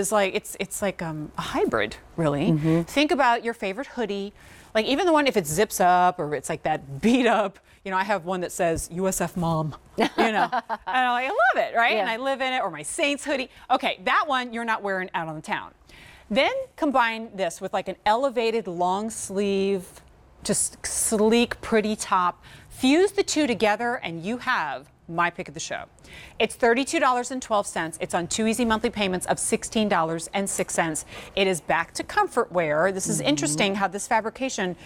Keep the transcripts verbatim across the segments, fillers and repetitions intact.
It's like it's it's like um, a hybrid, really. Mm-hmm. Think about your favorite hoodie, like even the one if it zips up or it's like that beat up. You know, I have one that says U S F Mom. You know, and I'm like, I love it, right? Yeah. And I live in it. Or my Saints hoodie. Okay, that one you're not wearing out on the town. Then combine this with like an elevated long sleeve, just sleek, pretty top. Fuse the two together, and you have my pick of the show. It's thirty-two dollars and twelve cents. It's on two easy monthly payments of sixteen dollars and six cents. It is back to comfort wear. This is mm-hmm. interesting how this fabrication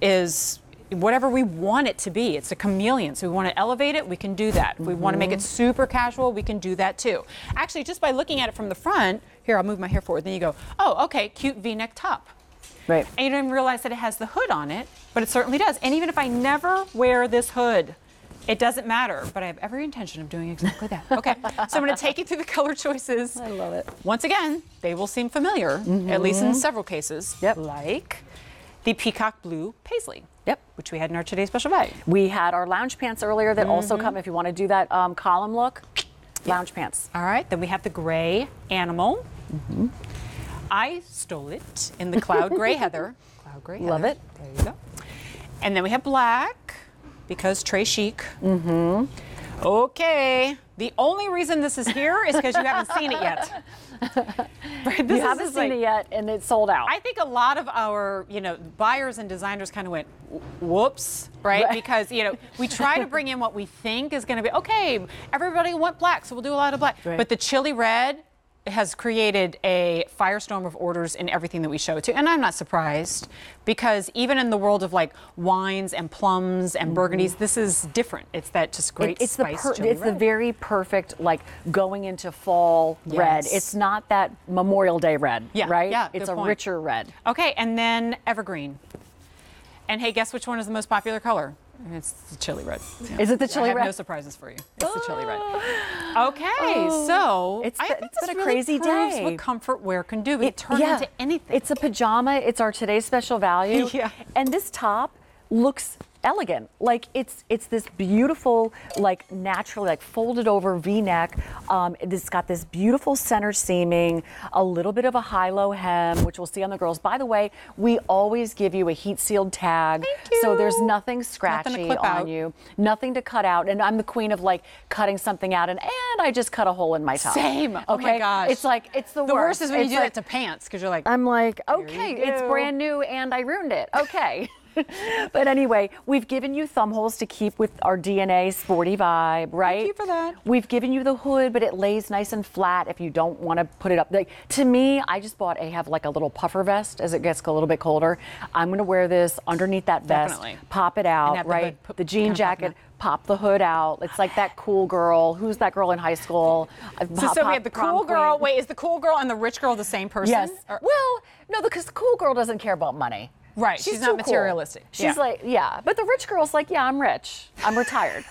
is whatever we want it to be. It's a chameleon. So we want to elevate it, we can do that. Mm-hmm. If we want to make it super casual, we can do that too. Actually, just by looking at it from the front, here, I'll move my hair forward. Then you go, oh, okay, cute V-neck top. Right. And you don't even realize that it has the hood on it, but it certainly does. And even if I never wear this hood, it doesn't matter, but I have every intention of doing exactly that. Okay, so I'm going to take you through the color choices. I love it. Once again, they will seem familiar, mm-hmm. at least in several cases, yep. like the peacock blue paisley, yep, which we had in our Today's Special Buy. We had our lounge pants earlier that mm-hmm. also come, if you want to do that um, column look, lounge yep. pants. All right, then we have the gray animal. Mm-hmm. I stole it in the cloud gray heather. Cloud gray heather. Love it. There you go. And then we have black. Because Trey Chic. Mm-hmm. Okay. The only reason this is here is because you haven't seen it yet. Right? This you haven't seen like, it yet, and it's sold out. I think a lot of our, you know, buyers and designers kind of went, whoops, right? right? Because, you know, we try to bring in what we think is going to be, okay, everybody want black, so we'll do a lot of black. Right. But the chili red has created a firestorm of orders in everything that we show to, and I'm not surprised, because even in the world of like wines and plums and burgundies, mm. this is different. It's that just great it, it's spice. The it's red. The very perfect like going into fall yes. red. It's not that Memorial Day red, yeah, right? Yeah, it's a point. Richer red. Okay, and then evergreen. And hey, guess which one is the most popular color? It's the chili red. Yeah. Is it the chili red? I have red? No surprises for you. It's oh. the chili red. Okay, oh. so it's been, I think it's been a really crazy day. What comfort wear can do, it, it turns yeah. into anything. It's a pajama. It's our Today's Special Value. yeah. And this top looks elegant. Like it's it's this beautiful, like naturally, like folded over V-neck. Um, it's got this beautiful center seaming, a little bit of a high-low hem, which we'll see on the girls. By the way, we always give you a heat-sealed tag, Thank you. so there's nothing scratchy nothing to clip on out. you, nothing to cut out. And I'm the queen of like cutting something out, and and I just cut a hole in my top. Same. Okay? Oh my gosh. It's like it's the, the worst. The worst is when it's you do like, that to pants because you're like, I'm like, okay, it's brand new, and I ruined it. Okay. But anyway, we've given you thumb holes to keep with our D N A sporty vibe, right? Thank you for that. We've given you the hood, but it lays nice and flat if you don't want to put it up. Like, to me, I just bought a have like a little puffer vest as it gets a little bit colder. I'm going to wear this underneath that vest, Definitely. pop it out, and right? The, the jean jacket. Pop the hood out. It's like that cool girl. Who's that girl in high school? So, so we have the cool girl. Wait, is the cool girl and the rich girl the same person? Yes. Or? Well, no, because the cool girl doesn't care about money. Right, she's, she's not materialistic. Cool. She's yeah. like, yeah. But the rich girl's like, yeah, I'm rich. I'm retired.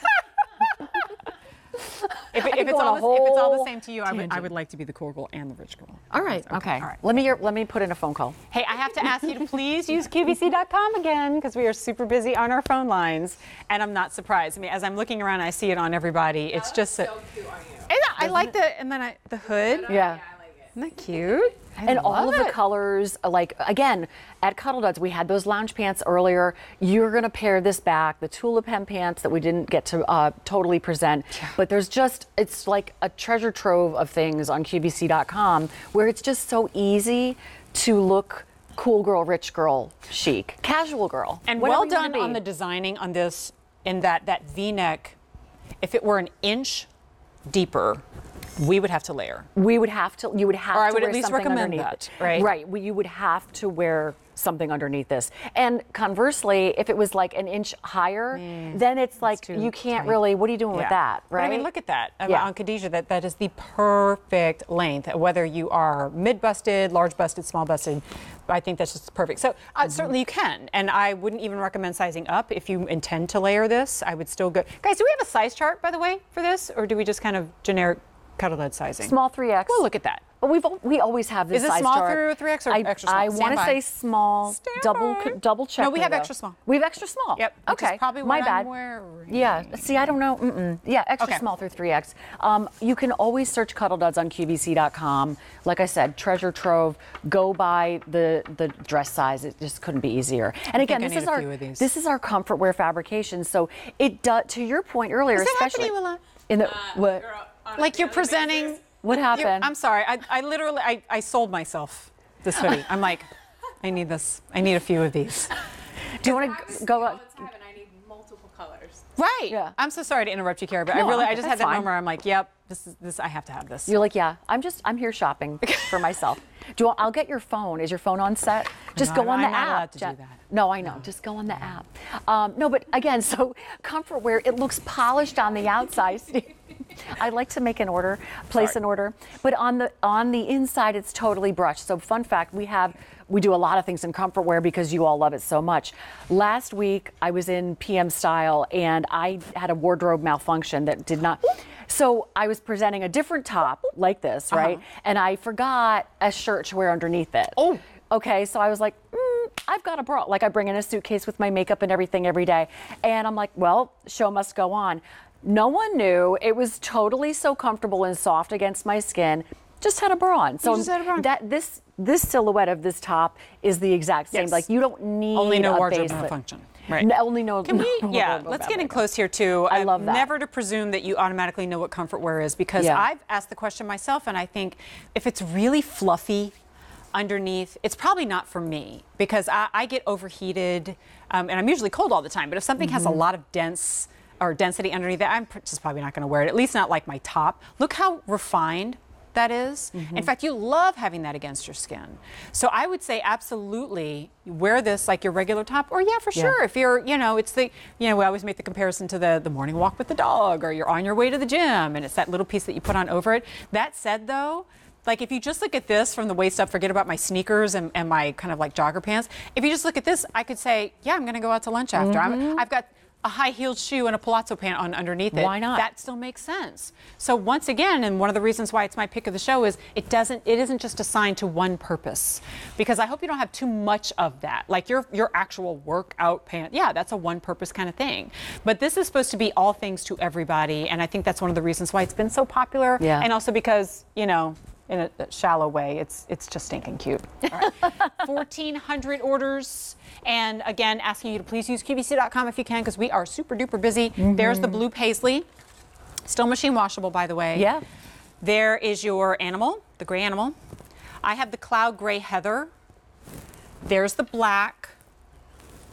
If, it, if, it's all the, if it's all the same to you, I would, I would like to be the cool girl and the rich girl. All right. Okay. okay. All right. Let me let me put in a phone call. Hey, I have to ask you to please use Q V C dot com again, because we are super busy on our phone lines, and I'm not surprised. I mean, as I'm looking around, I see it on everybody. It's that just a, so cute on you. And I, I like the and then I, the hood. Yeah. yeah I like it. Isn't that cute? I and all of it. the colors, like, again, at Cuddl Duds, we had those lounge pants earlier. You're going to pair this back, the tulip hem pants that we didn't get to uh, totally present. Yeah. But there's just, it's like a treasure trove of things on Q V C dot com where it's just so easy to look cool girl, rich girl, chic, casual girl. And well done on the designing on this, in that, that V-neck, if it were an inch deeper, we would have to layer. We would have to, you would have to wear something underneath. Or I would at least recommend that, right? Right, well, you would have to wear something underneath this. And conversely, if it was like an inch higher, mm, then it's like you can't tight. really, what are you doing yeah. with that, right? But I mean, look at that. Yeah. On Khadijah, that, that is the perfect length, whether you are mid-busted, large-busted, small-busted. I think that's just perfect. So uh, mm-hmm. certainly you can, and I wouldn't even recommend sizing up if you intend to layer this. I would still go. Guys, do we have a size chart, by the way, for this, or do we just kind of generic? Cuddl Duds sizing. Small three X. Well, look at that. But we've we always have this size chart. Is it small chart. through three X or I, extra small? I want to say small. Stand double by. double check. No, we have though. extra small. We have extra small. Yep. Okay. Which is probably my what bad. I'm wearing. Yeah. See, I don't know. Mm-mm. Yeah, extra okay. small through three X. Um, you can always search Cuddl Duds on Q V C dot com. Like I said, treasure trove. Go by the the dress size. It just couldn't be easier. And I again, this is our this is our comfort wear fabrication. So it does. To your point earlier, is especially that happening in the uh, what. Girl. Like you're presenting. What happened? You're, I'm sorry. I, I literally, I, I sold myself this hoodie. I'm like, I need this. I need a few of these. Do you want to go up? I need multiple colors. Right. Yeah. I'm so sorry to interrupt you, Kara, but no, I really, I just had that moment where I'm like, yep, this is this. I have to have this. You're like, yeah. I'm just, I'm here shopping for myself. Do you want, I'll get your phone. Is your phone on set? Just no, go on I'm the not app. To do that. No, I know. No. Just go on the app. Um, no, but again, so comfort wear. It looks polished on the outside. I like to make an order, place Sorry. an order, but on the on the inside it's totally brushed. So fun fact, we have we do a lot of things in comfort wear because you all love it so much. Last week I was in P M Style and I had a wardrobe malfunction that did not. So I was presenting a different top like this, right? Uh-huh. And I forgot a shirt to wear underneath it. Oh. Okay, so I was like, mm, I've got a bra. Like I bring in a suitcase with my makeup and everything every day, and I'm like, well, show must go on. No one knew. It was totally so comfortable and soft against my skin. Just had a bra on. So you just had a bra on. That this this silhouette of this top is the exact same. Yes. Like you don't need only no a wardrobe malfunction. Right. No, only no. Can no, we? No, yeah. No, let's get in close here too. I love that. Never to presume that you automatically know what comfort wear is, because yeah. I've asked the question myself, and I think if it's really fluffy underneath, it's probably not for me, because I, I get overheated, um, and I'm usually cold all the time. But if something mm-hmm. has a lot of dense. or density underneath that, I'm just probably not going to wear it, at least not like my top. Look how refined that is. Mm-hmm. In fact, you love having that against your skin. So I would say absolutely wear this like your regular top, or yeah, for yeah. sure. If you're, you know, it's the, you know, we always make the comparison to the, the morning walk with the dog, or you're on your way to the gym, and it's that little piece that you put on over it. That said though, like if you just look at this from the waist up, forget about my sneakers and, and my kind of like jogger pants. If you just look at this, I could say, yeah, I'm going to go out to lunch after. Mm-hmm. I'm, I've got a high-heeled shoe and a palazzo pant on underneath it. Why not? That still makes sense. So once again, and one of the reasons why it's my pick of the show is it doesn't, it isn't just assigned to one purpose, because I hope you don't have too much of that. Like your your actual workout pant, yeah, that's a one-purpose kind of thing. But this is supposed to be all things to everybody, and I think that's one of the reasons why it's been so popular. Yeah. And also because, you know, in a shallow way, it's it's just stinking cute. All right. fourteen hundred orders, and again, asking you to please use Q V C dot com if you can, because we are super duper busy. Mm-hmm. There's the blue paisley, still machine washable, by the way. Yeah. There is your animal, the gray animal. I have the cloud gray heather. There's the black.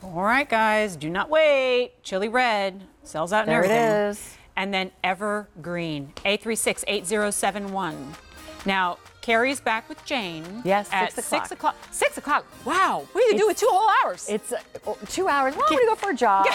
All right, guys, do not wait. Chili red sells out and everything. There it is. And then evergreen, A three six eight zero seven one. Now, Carrie's back with Jane. Yes, at six o'clock. Six o'clock. Wow. What do you do with two whole hours? It's uh, two hours. Well, I'm going to go for a jog.